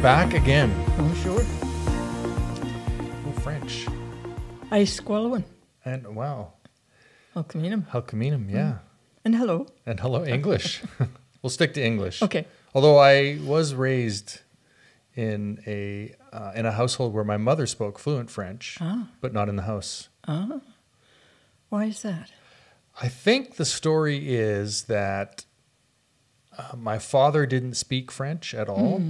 Back again. Bonjour. Oh, French. I squalwin. And wow. Halkomelem. Halkomelem, yeah. Mm. And hello. And hello, English. We'll stick to English. Okay. Although I was raised in a household where my mother spoke fluent French, but not in the house. Why is that? I think the story is that my father didn't speak French at all,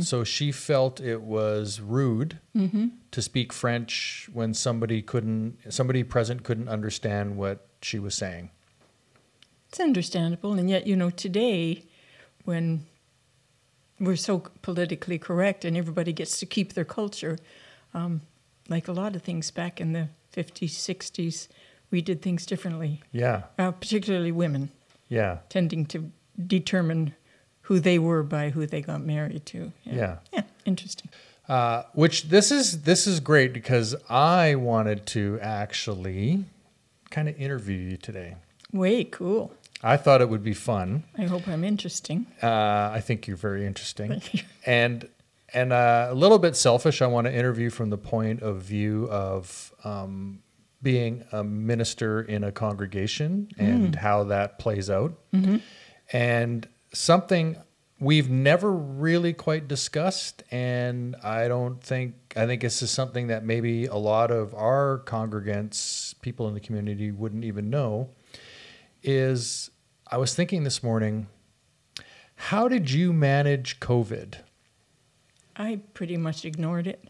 so she felt it was rude to speak French when somebody present couldn't understand what she was saying. It's understandable, and yet, you know, today when we're so politically correct and everybody gets to keep their culture, like a lot of things back in the 50s, 60s, we did things differently. Yeah. Particularly women. Yeah. Tending to determine who they were by who they got married to. Yeah. Yeah. Yeah, interesting. Which this is great because I wanted to actually kind of interview you today. Way cool. I thought it would be fun. I hope I'm interesting. I think you're very interesting. and a little bit selfish. I want to interview from the point of view of being a minister in a congregation and how that plays out. Mm-hmm. And something we've never really quite discussed, and I think this is something that maybe a lot of our congregants, people in the community, wouldn't even know, is I was thinking this morning, how did you manage COVID? I pretty much ignored it.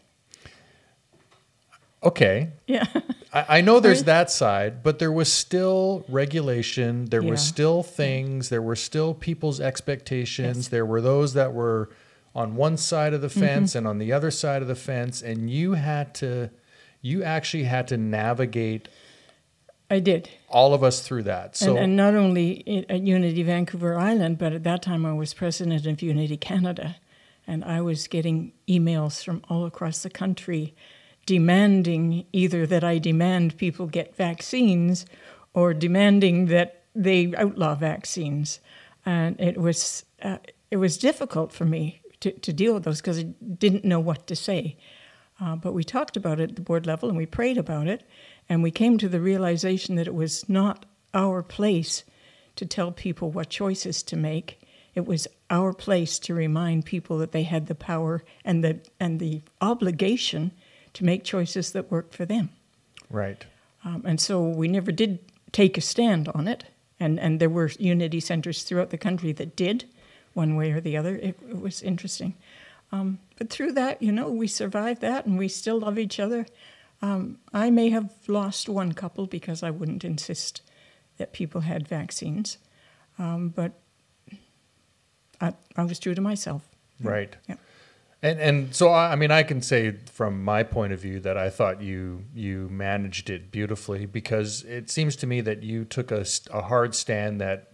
Okay. Yeah. I know there's that side, but there was still regulation. There were still things. There were still people's expectations. Yes. There were those that were on one side of the fence and on the other side of the fence. And you actually had to navigate. I did. All of us through that. So, and not only at Unity Vancouver Island, but at that time I was president of Unity Canada. And I was getting emails from all across the country demanding either that I demand people get vaccines or demanding that they outlaw vaccines. And it was difficult for me to deal with those because I didn't know what to say. But we talked about it at the board level and we prayed about it. And we came to the realization that it was not our place to tell people what choices to make. It was our place to remind people that they had the power and the obligation to make choices that work for them. Right. And so we never did take a stand on it. And there were Unity centers throughout the country that did, one way or the other. It was interesting. But through that, you know, we survived that and we still love each other. I may have lost one couple because I wouldn't insist that people had vaccines. But I was true to myself. Right. Yeah. And so, I mean, I can say from my point of view that I thought you managed it beautifully because it seems to me that you took a hard stand that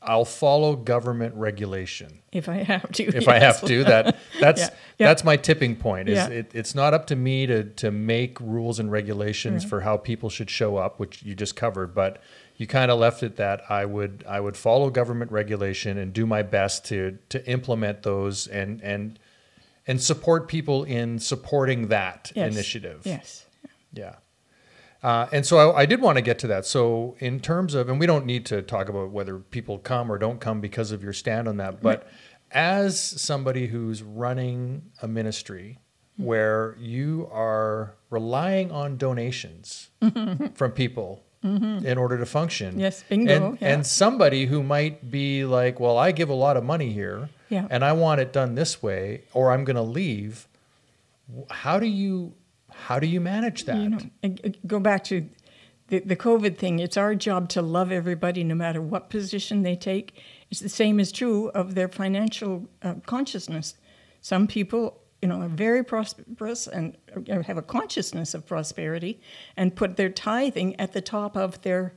I'll follow government regulation. If I have to. If yes. I have to. That's yeah. Yeah. That's my tipping point. Is yeah. It's not up to me to make rules and regulations for how people should show up, which you just covered, but you kind of left it that I would follow government regulation and do my best to implement those and support people in supporting that initiative. Yes. Yeah. And so I did want to get to that. So in terms of, and we don't need to talk about whether people come or don't come because of your stand on that, but as somebody who's running a ministry where you are relying on donations from people in order to function. Yes, bingo. And somebody who might be like, well, I give a lot of money here. Yeah. And I want it done this way, or I'm going to leave. How do you manage that? You know, go back to the COVID thing. It's our job to love everybody, no matter what position they take. It's the same is true of their financial consciousness. Some people are very prosperous and have a consciousness of prosperity and put their tithing at the top of their,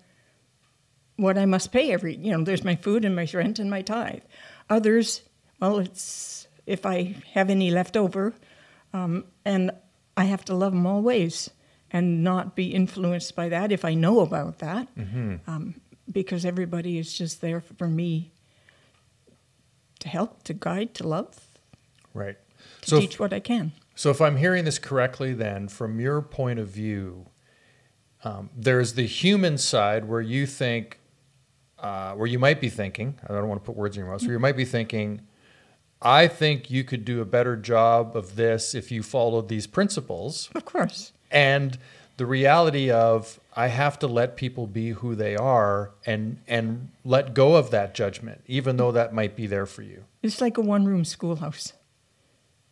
what I must pay every, there's my food and my rent and my tithe. Others, well, it's if I have any left over, and I have to love them always and not be influenced by that if I know about that, because everybody is just there for me to help, to guide, to love. Right. So teach what I can. So if I'm hearing this correctly, then, from your point of view, there's the human side where you think, where you might be thinking, I don't want to put words in your mouth, so you might be thinking, I think you could do a better job of this if you followed these principles. Of course. And the reality of, I have to let people be who they are and let go of that judgment, even though that might be there for you. It's like a one-room schoolhouse.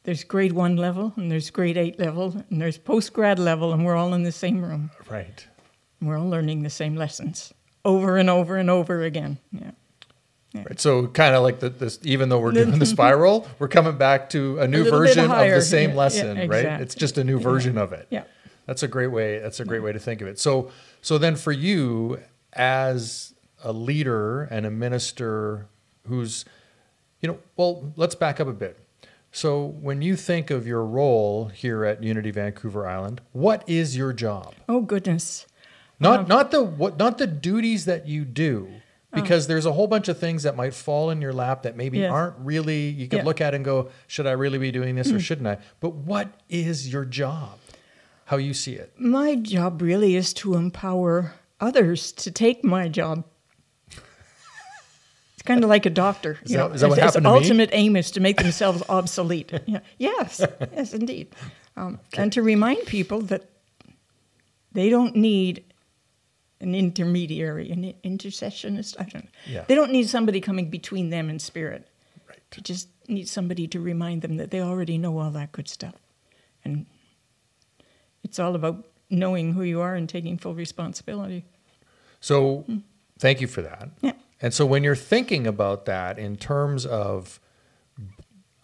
There's grade 1 level, and there's grade 8 level, and there's post-grad level, and we're all in the same room. Right. And we're all learning the same lessons over and over and over again. Yeah. Yeah. Right. So kind of like this, even though we're doing the spiral, we're coming back to a new version of the same lesson, exactly. Right? It's just a new version of it. Yeah. That's a great way. That's a great way to think of it. So then for you as a leader and a minister who's, well, let's back up a bit. So when you think of your role here at Unity Vancouver Island, what is your job? Oh goodness. Not the duties that you do, because there's a whole bunch of things that might fall in your lap that maybe aren't really, you could look at and go, should I really be doing this or shouldn't I? But what is your job? How you see it? My job really is to empower others to take my job. Kind of like a doctor. Is that what happened to me? His ultimate aim is to make themselves obsolete. Yeah. Yes, yes, indeed. And to remind people that they don't need an intermediary, an intercessionist. I don't know. Yeah. They don't need somebody coming between them and spirit. Right. They just need somebody to remind them that they already know all that good stuff. And it's all about knowing who you are and taking full responsibility. So thank you for that. Yeah. And so when you're thinking about that in terms of,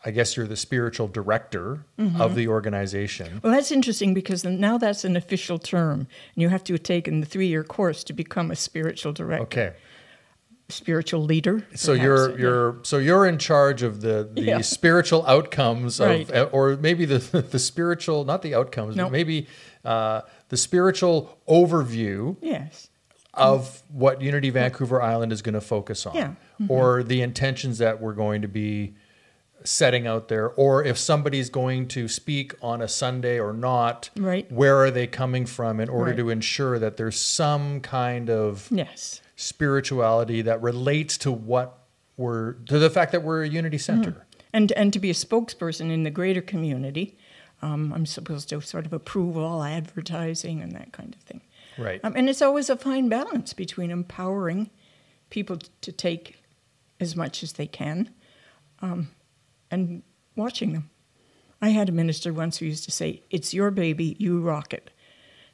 I guess you're the spiritual director of the organization. Well, that's interesting because now that's an official term. And you have to take in the 3-year course to become a spiritual director. Okay. Spiritual leader. Perhaps. So you're in charge of the spiritual outcomes of, or maybe the spiritual, not the outcomes, but maybe the spiritual overview. Yes. Of what Unity Vancouver Island is going to focus on, or the intentions that we're going to be setting out there, or if somebody's going to speak on a Sunday or not, where are they coming from in order to ensure that there's some kind of spirituality that relates to the fact that we're a Unity Center. And to be a spokesperson in the greater community, I'm supposed to sort of approve all advertising and that kind of thing. Right. And it's always a fine balance between empowering people to take as much as they can and watching them. I had a minister once who used to say, it's your baby, you rock it,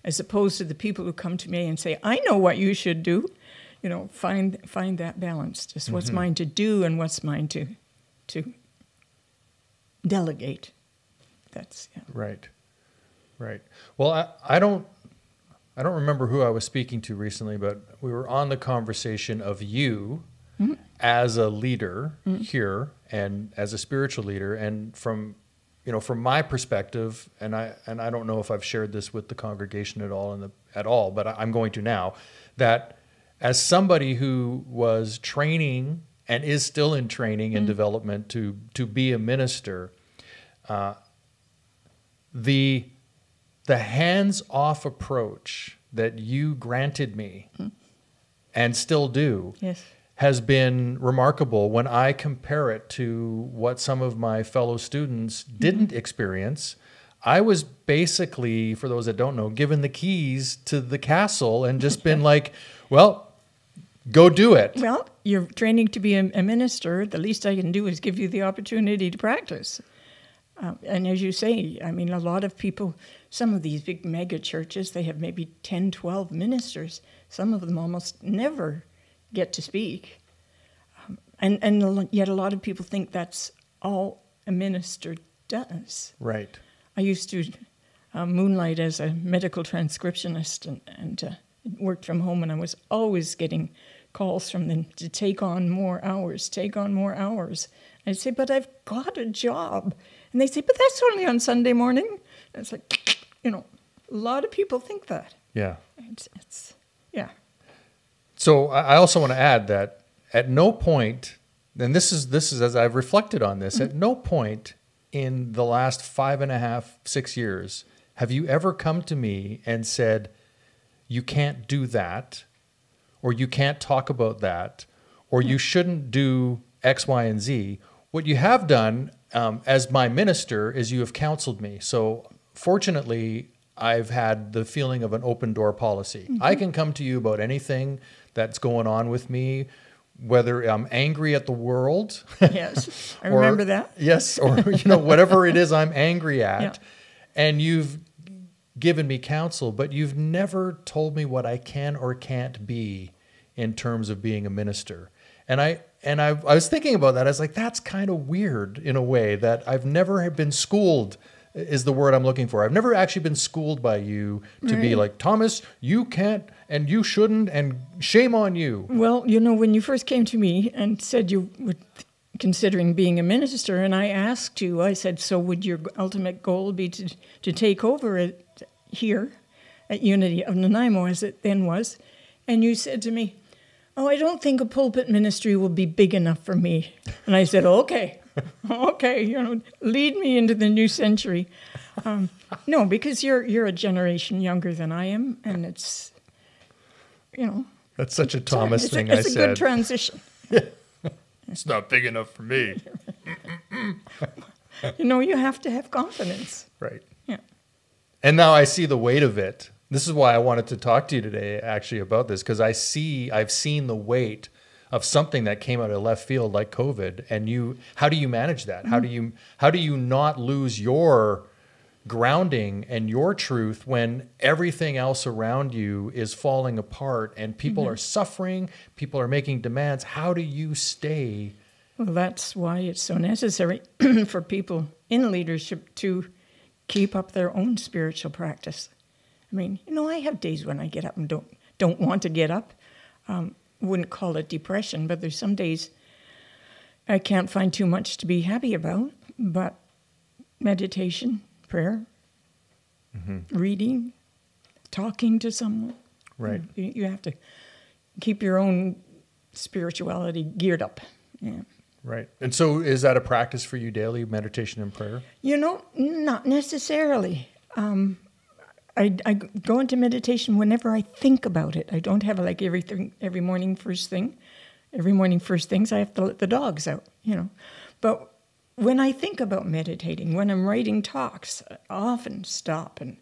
as opposed to the people who come to me and say, I know what you should do. Find that balance, just what's mine to do and what's mine to delegate. That's right. Right. Well, I don't remember who I was speaking to recently, but we were on the conversation of you as a leader here and as a spiritual leader. And from my perspective, and I don't know if I've shared this with the congregation at all, but I'm going to now, that as somebody who was training and is still in training and development to be a minister, the hands-off approach that you granted me and still do has been remarkable when I compare it to what some of my fellow students didn't experience. I was basically, for those that don't know, given the keys to the castle and just been like, well, go do it. Well, you're training to be a minister. The least I can do is give you the opportunity to practice. And as you say, I mean, a lot of people, some of these big mega churches, they have maybe 10, 12 ministers. Some of them almost never get to speak. And yet a lot of people think that's all a minister does. Right. I used to moonlight as a medical transcriptionist, and worked from home, and I was always getting calls from them to take on more hours, I'd say, but I've got a job. And they say, but that's only on Sunday morning. And it's like, you know, a lot of people think that. Yeah. It's yeah. So I also want to add that at no point, and this is as I've reflected on this, at no point in the last 5.5, 6 years have you ever come to me and said, you can't do that, or you can't talk about that, or you shouldn't do X, Y, and Z. What you have done as my minister is you have counseled me. So fortunately, I've had the feeling of an open door policy. Mm-hmm. I can come to you about anything that's going on with me, whether I'm angry at the world. Yes, I remember that. Yes, or you know, whatever it is I'm angry at. Yeah. And you've given me counsel, but you've never told me what I can or can't be in terms of being a minister. And I was thinking about that. I was like, that's kind of weird in a way that I've never been schooled, is the word I'm looking for. I've never actually been schooled by you to be like, Thomas, you can't and you shouldn't and shame on you. Well, you know, when you first came to me and said you were considering being a minister, and I asked you, I said, so would your ultimate goal be to take over it here at Unity of Nanaimo, as it then was? And you said to me, oh, I don't think a pulpit ministry will be big enough for me. And I said, okay, okay, you know, lead me into the new century. No, because you're a generation younger than I am, and it's, you know. That's such a Thomas thing. I said. It's a good transition. It's not big enough for me. You know, you have to have confidence. Right. Yeah. And now I see the weight of it. This is why I wanted to talk to you today, actually, about this, because I've seen the weight of something that came out of left field like COVID. And you, how do you manage that? Mm-hmm. How do you not lose your grounding and your truth when everything else around you is falling apart and people mm-hmm. are suffering, people are making demands? How do you stay? Well, that's why it's so necessary for people in leadership to keep up their own spiritual practice. I mean, you know, I have days when I get up and don't want to get up. Wouldn't call it depression, but there's some days I can't find too much to be happy about. But meditation, prayer, mm-hmm. reading, talking to someone. Right. You have to keep your own spirituality geared up. Yeah. Right. And so is that a practice for you daily, meditation and prayer? You know, not necessarily. I go into meditation whenever I think about it. I don't have like every morning first things, I have to let the dogs out, you know. But when I think about meditating, when I'm writing talks, I often stop and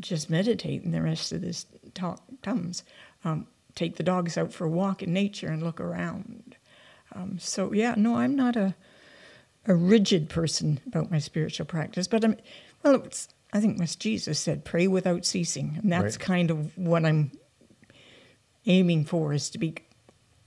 just meditate, and the rest of this talk comes. Take the dogs out for a walk in nature and look around. So yeah, no, I'm not a rigid person about my spiritual practice, but I think as Jesus said, pray without ceasing. And that's kind of what I'm aiming for, is to be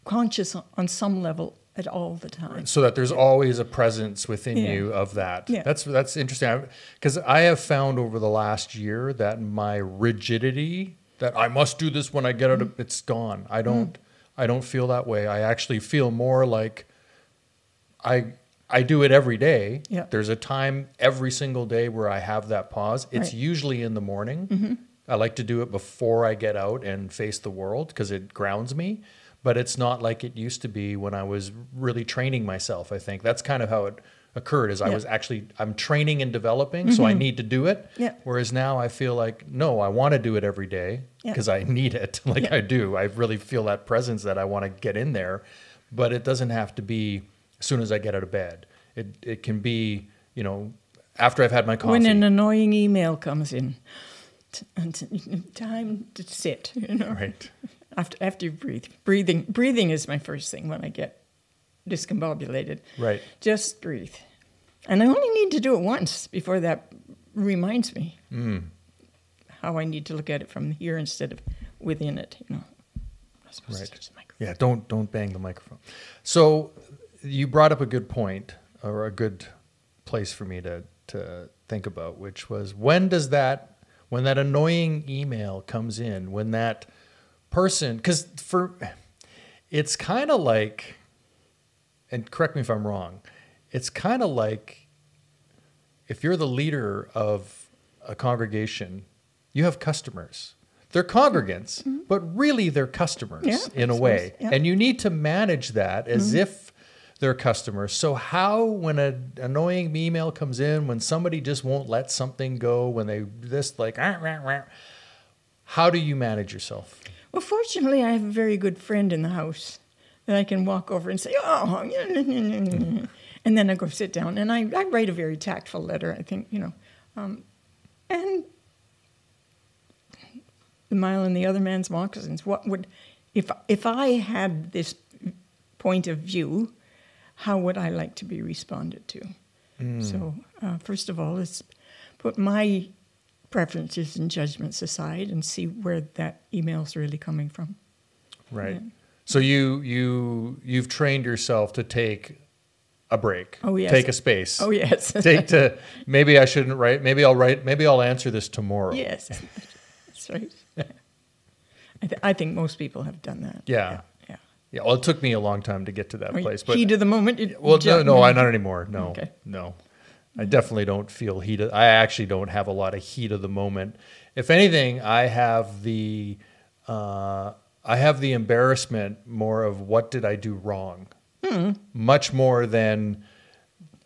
conscious on some level at all the time. Right. So that there's always a presence within you of that. Yeah. That's interesting. Because I have found over the last year that my rigidity, that I must do this when I get out of, it's gone. I don't feel that way. I actually feel more like I do it every day. Yeah. There's a time every single day where I have that pause. It's usually in the morning. Mm-hmm. I like to do it before I get out and face the world because it grounds me. But it's not like it used to be when I was really training myself, I think. That's kind of how it occurred, is I'm training and developing, so I need to do it. Yeah. Whereas now I feel like, no, I want to do it every day because I need it. Like I do. I really feel that presence that I want to get in there. But it doesn't have to be as soon as I get out of bed. It can be, you know, after I've had my coffee. When an annoying email comes in, time to sit, you know. Right. After you breathe. Breathing is my first thing when I get discombobulated. Right. Just breathe. And I only need to do it once before that reminds me how I need to look at it from here instead of within it, you know. I'm not supposed to touch the microphone. Yeah, don't bang the microphone. So you brought up a good point, or a good place for me to think about, which was, when does that, when that annoying email comes in, when that person, because for, it's kind of like, and correct me if I'm wrong, it's kind of like if you're the leader of a congregation, you have customers. They're congregants, mm-hmm. but really they're customers in a way. Yeah. And you need to manage that as mm-hmm. if they're customers. So how, when an annoying email comes in, when somebody just won't let something go, when they this like, how do you manage yourself? Well, fortunately, I have a very good friend in the house that I can walk over and say, oh, and then I go sit down. And I write a very tactful letter, I think, you know. And the mile in the other man's moccasins, what would, if I had this point of view, how would I like to be responded to? Mm. So first of all, let's put my preferences and judgments aside and see where that email's really coming from. Right. Yeah. So you've trained yourself to take a break. Oh yes. Take a space. Oh yes. Take to maybe I shouldn't write. Maybe I'll write. Maybe I'll answer this tomorrow. Yes, that's right. Yeah. I think most people have done that. Yeah. Yeah. Well, it took me a long time to get to that place. But heat of the moment. Well, no, not anymore. No. Okay. No. I definitely don't feel heat. I actually don't have a lot of heat of the moment. If anything, I have the embarrassment more of what did I do wrong, much more than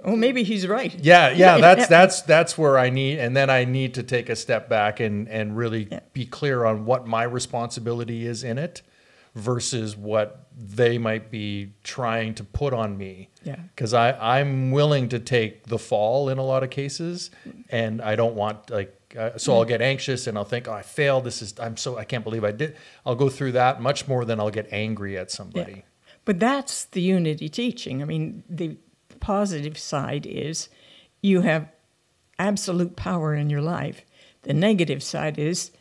oh maybe he's right. Yeah, yeah. That's where I need, and then I need to take a step back and really be clear on what my responsibility is in it versus what they might be trying to put on me. Yeah. Because I'm willing to take the fall in a lot of cases, and I don't want, like, so I'll get anxious and I'll think, oh, I failed. I can't believe I did. I'll go through that much more than I'll get angry at somebody. Yeah. But that's the Unity teaching. I mean, the positive side is you have absolute power in your life. The negative side is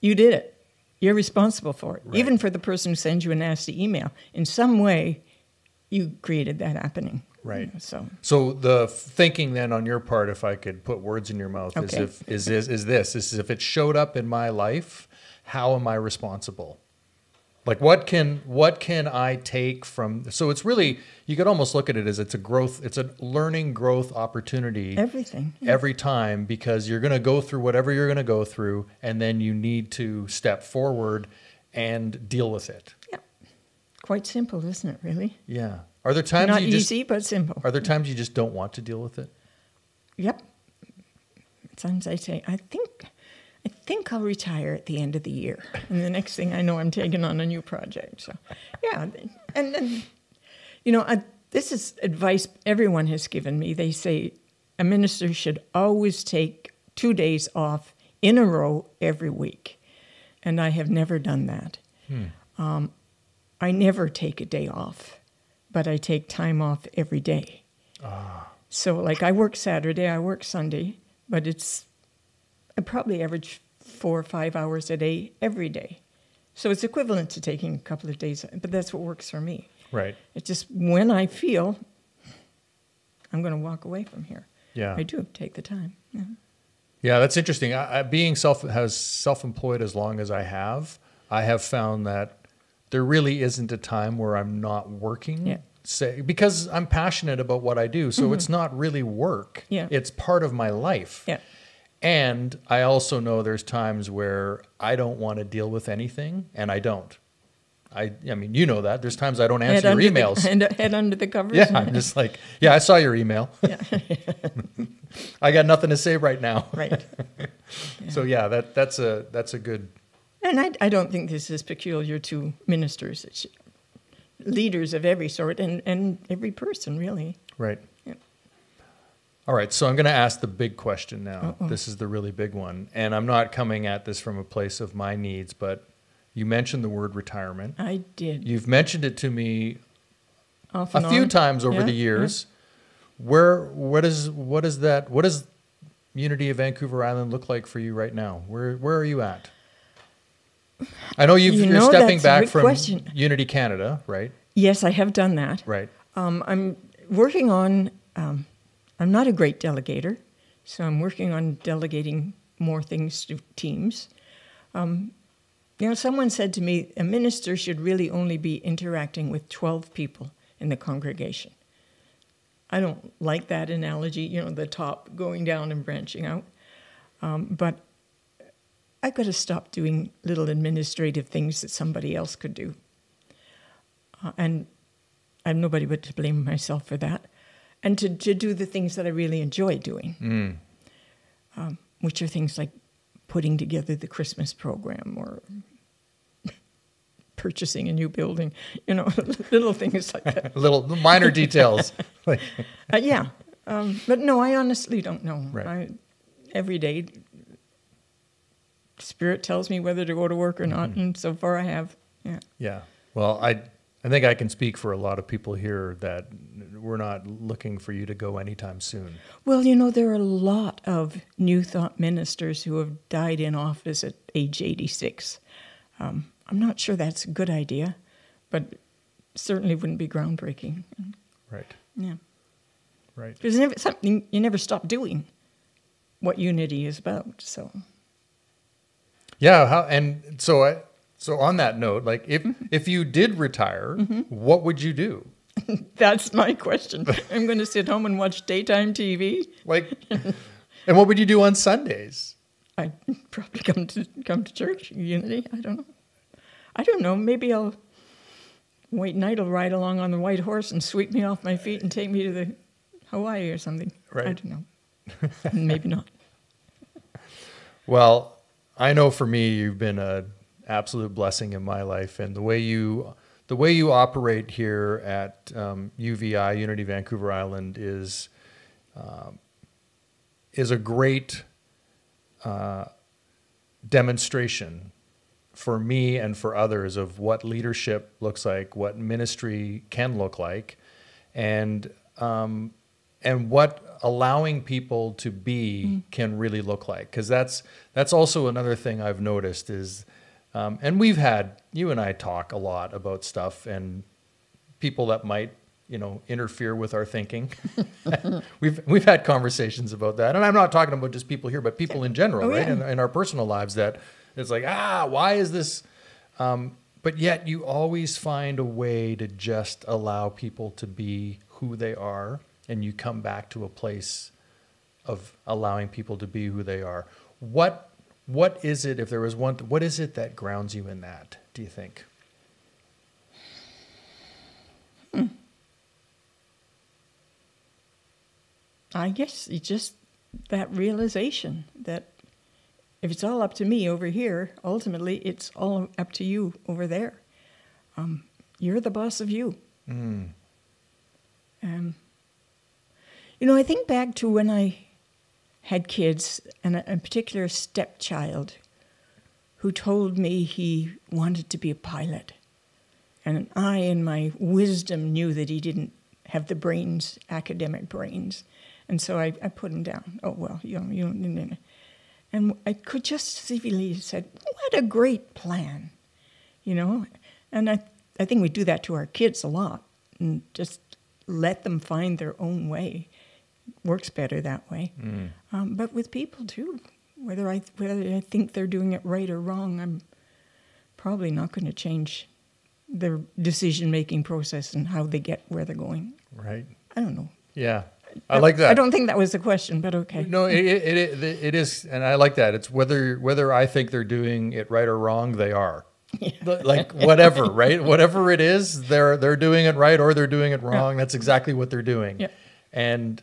you did it. You're responsible for it. Right. Even for the person who sends you a nasty email. In some way, you created that happening. Right. You know, so the thinking then on your part, if I could put words in your mouth, okay. is if it showed up in my life, how am I responsible? Like what can I take from? So it's really, you could almost look at it as it's a learning growth opportunity. Everything. Yeah. Every time, because you're going to go through whatever you're going to go through, and then you need to step forward and deal with it. Yeah. Quite simple, isn't it, really? Yeah. Are there times not easy, but simple. Are there times you just don't want to deal with it? Yep. Sometimes I say, I think I'll retire at the end of the year. And the next thing I know, I'm taking on a new project. So, yeah. And then, you know, this is advice everyone has given me. They say a minister should always take 2 days off in a row every week. And I have never done that. I never take a day off, but I take time off every day. So, like, I work Saturday, I work Sunday, but I probably average 4 or 5 hours a day, every day. So it's equivalent to taking a couple of days, but that's what works for me. Right. It's just when I feel I'm going to walk away from here. Yeah. I do take the time. Yeah, that's interesting. Being self-employed as long as I have found that there really isn't a time where I'm not working. Yeah. Because I'm passionate about what I do, so it's not really work. Yeah. It's part of my life. Yeah. And I also know there's times where I don't want to deal with anything, and I don't. I mean, you know that. There's times I don't answer your emails. Head under the covers. Yeah, I'm just like, yeah, I saw your email. Yeah. I got nothing to say right now. Right. Yeah. So, yeah, that's a good... And I don't think this is peculiar to ministers. It's leaders of every sort and every person, really. Right. All right, so I'm going to ask the big question now. Uh-oh. This is the really big one. And I'm not coming at this from a place of my needs, but you mentioned the word retirement. I did. You've mentioned it to me a few times over the years. Yeah. What does Unity of Vancouver Island look like for you right now? Where are you at? I know you're stepping back from Unity Canada, right? Yes, I have done that. Right. I'm working on I'm not a great delegator, so I'm working on delegating more things to teams. You know, someone said to me, a minister should really only be interacting with 12 people in the congregation. I don't like that analogy, you know, the top going down and branching out. But I could have stopped doing little administrative things that somebody else could do. And I'm nobody but to blame myself for that. And to do the things that I really enjoy doing, which are things like putting together the Christmas program or purchasing a new building, you know, little things like that. Little minor details. Yeah. But no, I honestly don't know. Right. Every day, Spirit tells me whether to go to work or not, and so far I have. Yeah. Yeah. Well, I think I can speak for a lot of people here that we're not looking for you to go anytime soon. Well, you know, there are a lot of New Thought ministers who have died in office at age 86. I'm not sure that's a good idea, but certainly wouldn't be groundbreaking. Right. Yeah. Right. Because it's something you never stop doing what Unity is about, so... Yeah, so on that note, like if you did retire, what would you do? That's my question. I'm going to sit home and watch daytime TV. And what would you do on Sundays? I'd probably come to church, Unity. I don't know. Maybe I'll White Knight will ride along on the white horse and sweep me off my feet and take me to the Hawaii or something. Right. I don't know. Maybe not. Well, I know for me, you've been an absolute blessing in my life, and the way you operate here at UVI, Unity Vancouver Island, is a great demonstration for me and for others of what leadership looks like, what ministry can look like, and what allowing people to be can really look like. Because that's also another thing I've noticed is, and you and I talk a lot about stuff and people that might, you know, interfere with our thinking. We've had conversations about that. And I'm not talking about just people here, but people in general, right? In our personal lives that it's like, why is this? But yet you always find a way to just allow people to be who they are. And you come back to a place of allowing people to be who they are. What is it, if there was one, what is it that grounds you in that, do you think? I guess it's just that realization that if it's all up to me over here, ultimately it's all up to you over there. You're the boss of you. You know, I think back to when I had kids, and a particular stepchild who told me he wanted to be a pilot. And I, in my wisdom, knew that he didn't have the brains, academic brains. And so I put him down. Oh, well, you know. And I could just see he said, what a great plan, you know. And I think we do that to our kids a lot and just let them find their own way. Works better that way, but with people too. Whether I think they're doing it right or wrong, I'm probably not going to change their decision-making process and how they get where they're going. Right. I don't know. Yeah, I like that. I don't think that was the question, but okay. No, it is, and I like that. It's whether I think they're doing it right or wrong, they are. Yeah. Like whatever, right? Whatever it is, they're doing it right or they're doing it wrong. Yeah. That's exactly what they're doing. Yeah. And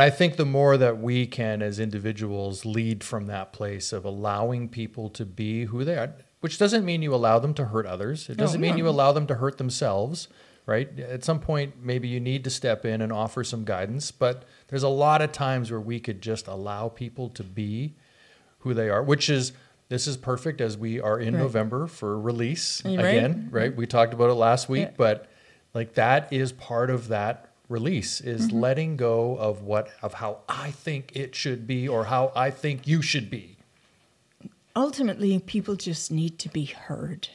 I think the more that we can, as individuals, lead from that place of allowing people to be who they are, which doesn't mean you allow them to hurt others. It doesn't mean you allow them to hurt themselves, right? At some point, maybe you need to step in and offer some guidance, but there's a lot of times where we could just allow people to be who they are, which is, this is perfect as we are in November for release again, right? We talked about it last week, but... like that is part of that release is letting go of how I think it should be or how I think you should be. Ultimately, people just need to be heard.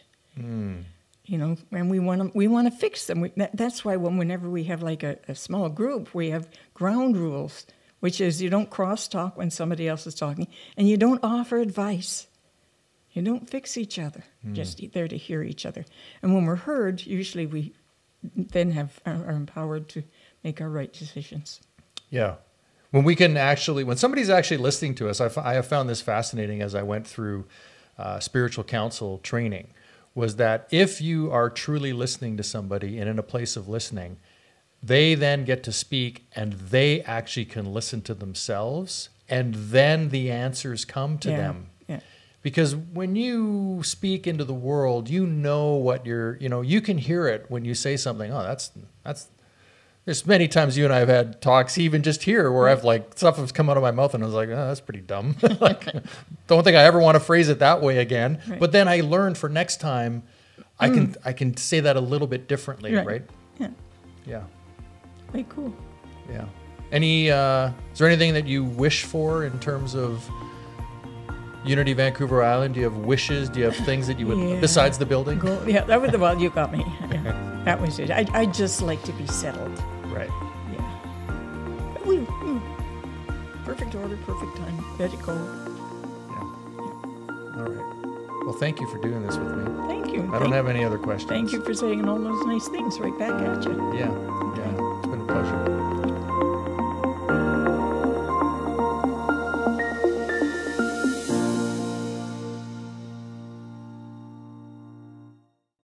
you know, and we want to fix them. That's why whenever we have like a small group, we have ground rules, which is you don't cross-talk when somebody else is talking, and you don't offer advice. You don't fix each other, just there to hear each other. And when we're heard, usually we then are empowered to make our right decisions. Yeah. When we can actually, when somebody's actually listening to us, I have found this fascinating as I went through spiritual counsel training, was that if you are truly listening to somebody and in a place of listening, they then get to speak and they actually can listen to themselves, and then the answers come to them. Yeah. Because when you speak into the world, you know what you're, you know, you can hear it when you say something. Oh, that's, there's many times you and I have had talks, even just here, where I've like, stuff has come out of my mouth and I was like, oh, that's pretty dumb. Like, don't think I ever want to phrase it that way again. Right. But then I learned for next time, I can say that a little bit differently, right? Yeah. Yeah. Way cool. Yeah. Any, is there anything that you wish for in terms of Unity Vancouver Island? Do you have wishes? Do you have things that you would, besides the building? Cool. Yeah, that was the one you got me. Yeah. That was it. I just like to be settled. Right. Yeah. Perfect order, perfect time. Let it go. Yeah. All right. Well, thank you for doing this with me. Thank you. I don't have any other questions. Thank you for saying all those nice things right back at you. Yeah. Yeah. It's been a pleasure.